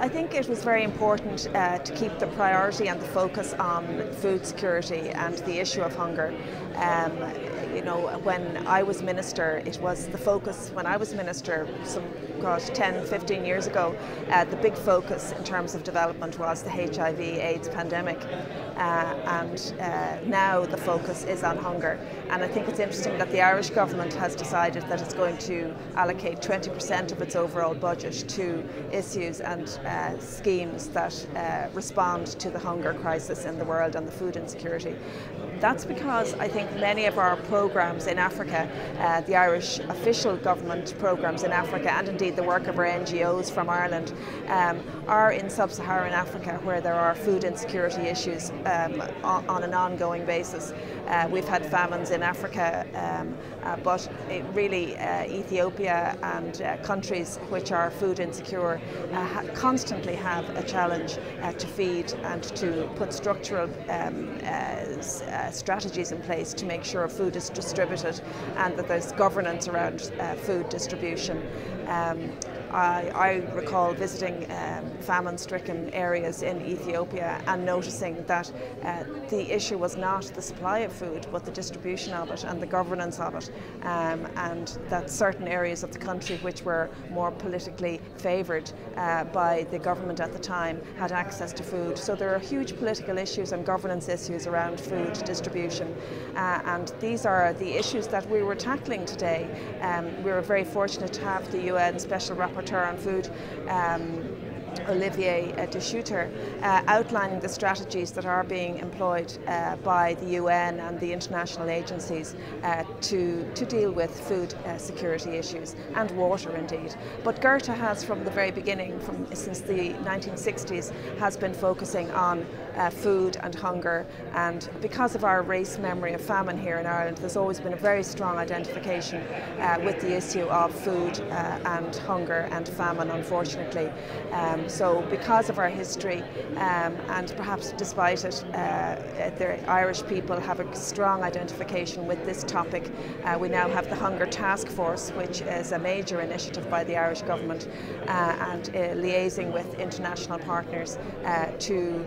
I think it was very important to keep the priority and the focus on food security and the issue of hunger. You know, when I was minister, it was the focus, when I was minister, some, gosh, 10, 15 years ago, the big focus in terms of development was the HIV/AIDS pandemic. Now the focus is on hunger. And I think it's interesting that the Irish government has decided that it's going to allocate 20% of its overall budget to issues and schemes that respond to the hunger crisis in the world and the food insecurity. That's because I think many of our programs in Africa, the Irish official government programs in Africa, and indeed the work of our NGOs from Ireland, are in sub-Saharan Africa, where there are food insecurity issues on an ongoing basis. We've had famines in Africa, but it really Ethiopia and countries which are food insecure constantly have a challenge to feed and to put structural strategies in place to make sure food is distributed and that there's governance around food distribution. I recall visiting famine-stricken areas in Ethiopia and noticing that the issue was not the supply of food, but the distribution of it and the governance of it, and that certain areas of the country which were more politically favoured by the government at the time had access to food. So there are huge political issues and governance issues around food distribution, and these are the issues that we were tackling today. We were very fortunate to have the UN Special Rapporteur on food, Olivier de Schutter, outlining the strategies that are being employed by the UN and the international agencies to deal with food security issues and water indeed. But Gorta has from the very beginning, since the 1960s, has been focusing on food and hunger, and because of our race memory of famine here in Ireland, there's always been a very strong identification with the issue of food and hunger and famine, unfortunately. So because of our history, and perhaps despite it, the Irish people have a strong identification with this topic. We now have the Hunger Task Force, which is a major initiative by the Irish government, and liaising with international partners to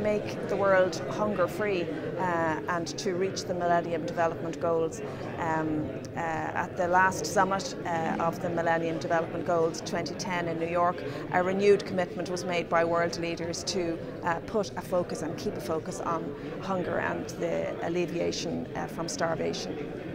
make the world hunger-free and to reach the Millennium Development Goals. At the last summit of the Millennium Development Goals 2010 in New York, a renewed commitment was made by world leaders to put a focus and keep a focus on hunger and the alleviation from starvation.